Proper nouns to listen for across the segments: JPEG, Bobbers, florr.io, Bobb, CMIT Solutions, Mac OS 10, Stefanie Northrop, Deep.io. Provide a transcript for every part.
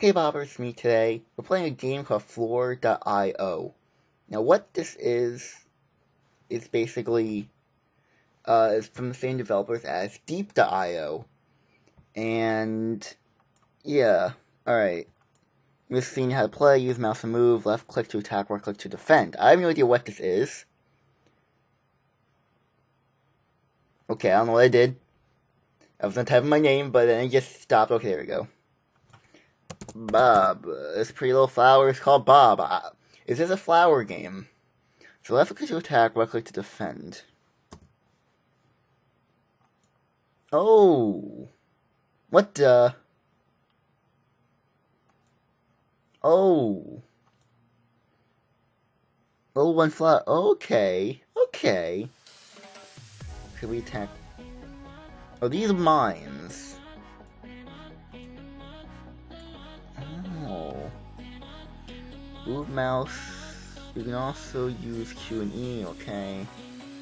Hey Bobber, it's me today. We're playing a game called florr.io. Now what this is basically is from the same developers as Deep.io. And yeah, alright. We've seen how to play, use mouse to move, left click to attack, right click to defend. I have no idea what this is. Okay, I don't know what I did. I was gonna type in my name, but then it just stopped. Okay, there we go. Bob. This pretty little flower is called Bob. Is this a flower game? So left click to attack, right click to defend. Oh! What the? Oh! Oh, one flower. Okay. Okay. Should we attack? Oh, these mines. Move mouse. You can also use Q and E, okay.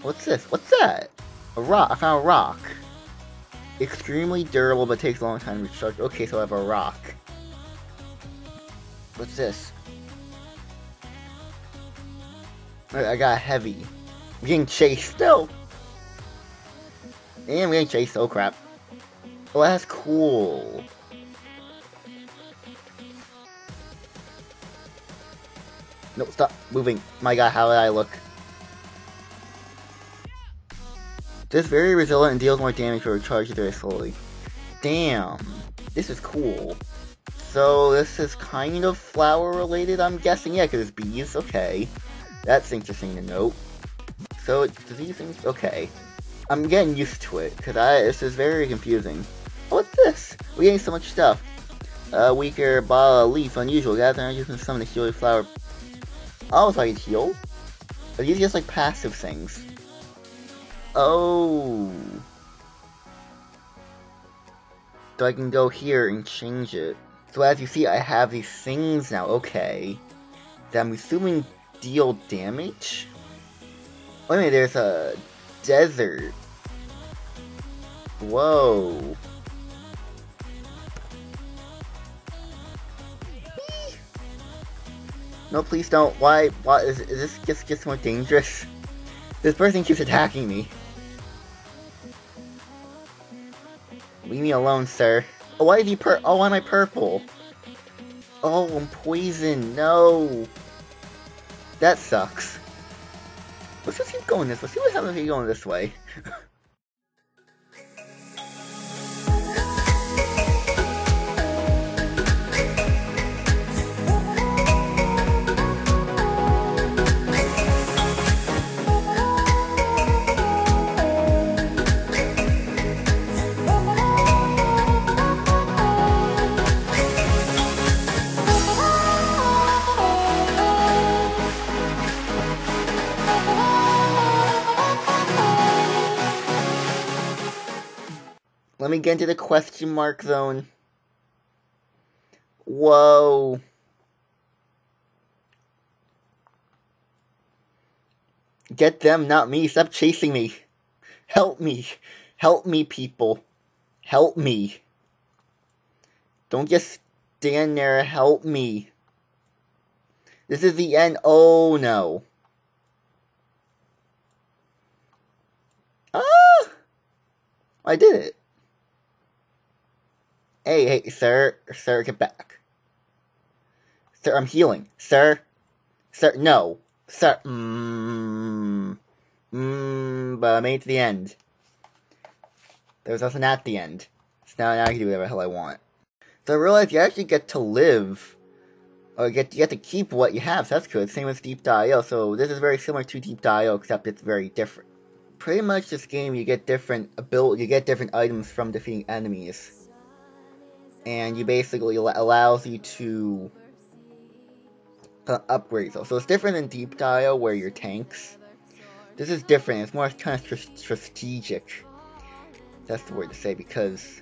What's this? What's that? A rock. I found a rock. Extremely durable but takes a long time to recharge. Okay, so I have a rock. What's this? Alright, I got heavy. I'm getting chased still! And I'm getting chased, oh crap. Oh, that's cool. No, stop moving. My god, how did I look? This is very resilient and deals more damage or recharges very slowly. Damn. This is cool. So, this is kind of flower related, I'm guessing. Yeah, because it's bees. Okay. That's interesting to note. So, it's these things. Okay. I'm getting used to it, because this is very confusing. What's this? We're getting so much stuff. Weaker bottle of leaf. Unusual. Gather energy from some of the healing flower. Oh, so I can heal? Are these just like passive things? Oh. So I can go here and change it. So as you see, I have these things now, okay. That I'm assuming deal damage? Wait a minute, there's a desert. Whoa. No, please don't. Why is this just gets more dangerous? This person keeps attacking me. Leave me alone, sir. Oh, why is he oh, why am I purple? Oh, I'm poisoned. No. That sucks. Let's just keep going this way. Let's see what happens if you go this way. Let me get into the question mark zone. Whoa. Get them, not me. Stop chasing me. Help me. Help me, people. Help me. Don't just stand there. Help me. This is the end. Oh, no. Ah! I did it. Hey, sir, get back. Sir, I'm healing. Sir, no. Sir, but I made it to the end. There was nothing at the end. So now I can do whatever the hell I want. So I realized you actually get to live, or you get to keep what you have, so that's good. Same as Deep.io, so this is very similar to Deep.io, except it's very different. Pretty much this game, you get different items from defeating enemies. And you basically allows you to upgrade yourself. So it's different than Deep.io where you're tanks. This is different. It's more kind of strategic. That's the word to say, because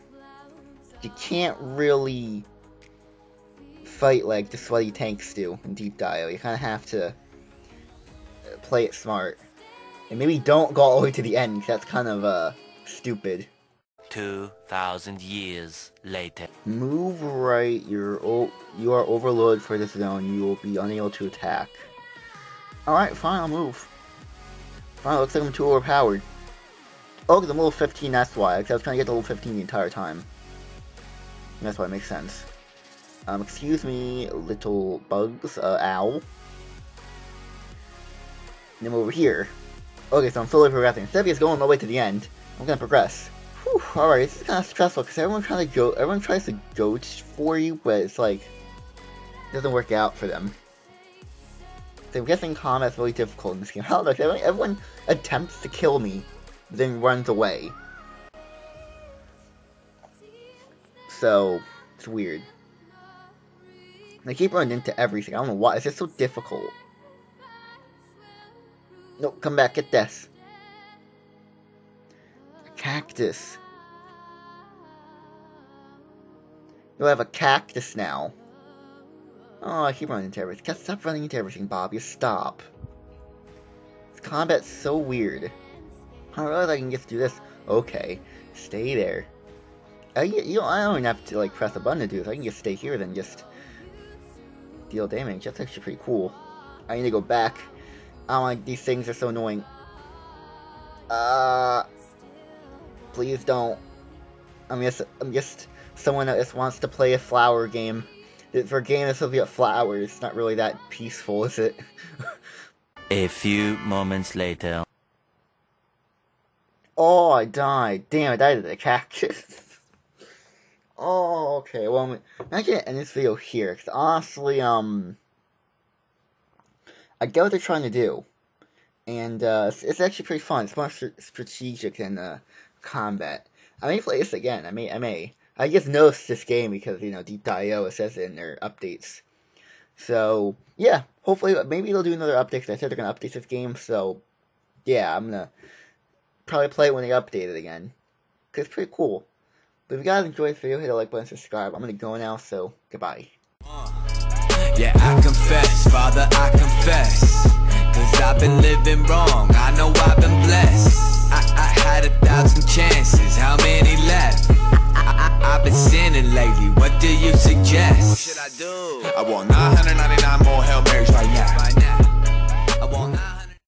you can't really fight like the sweaty tanks do in Deep.io. You kind of have to play it smart. And maybe don't go all the way to the end, because that's kind of stupid. 2,000 years later. Move right, you are overloaded for this zone, you will be unable to attack. Alright, fine, I'll move. Fine, looks like I'm too overpowered. Oh, because I'm level 15, that's why, because I was trying to get to level 15 the entire time. And that's why it makes sense. Excuse me, little bugs, ow. And then we're over here. Okay, so I'm slowly progressing. Instead of just going all the way to the end, I'm gonna progress. Whew, alright, this is kind of stressful, because everyone tries to go for you, but it's like, it doesn't work out for them. So I'm guessing combat's really difficult in this game. I don't know, because everyone attempts to kill me, then runs away. So, it's weird. I keep running into everything. I don't know why. It's just so difficult. No, come back. Get this. A cactus. You have a cactus now. Oh, I keep running into everything. Stop running into everything, Bob. Just stop. This combat's so weird. I don't realize I can just do this. Okay. Stay there. I don't even have to, like, press a button to do this. I can just stay here then just deal damage. That's actually pretty cool. I need to go back. I don't like these things, are so annoying. Please don't. I'm just someone that just wants to play a flower game. For a game that's supposed to be about flowers, it's not really that peaceful, is it? A few moments later. Oh, I died. Damn, I died to the cactus. Oh, okay, well, I'm not gonna end this video here, because honestly, I get what they're trying to do, and, it's actually pretty fun. It's more strategic than, combat. I may play this again, I may. I just noticed this game because, you know, Deep.io, it says it in their updates. So, yeah, hopefully, maybe they'll do another update, because I said they're gonna update this game, so, yeah, I'm gonna probably play it when they update it again, because it's pretty cool. But if you guys enjoyed this video, hit the like button, subscribe. I'm gonna go now, so goodbye. Yeah, I confess, Father, I confess. 'Cause I've been living wrong, I know I've been blessed. I had 1,000 chances, how many left? I've been sinning lately, what do you suggest? What should I do? I want not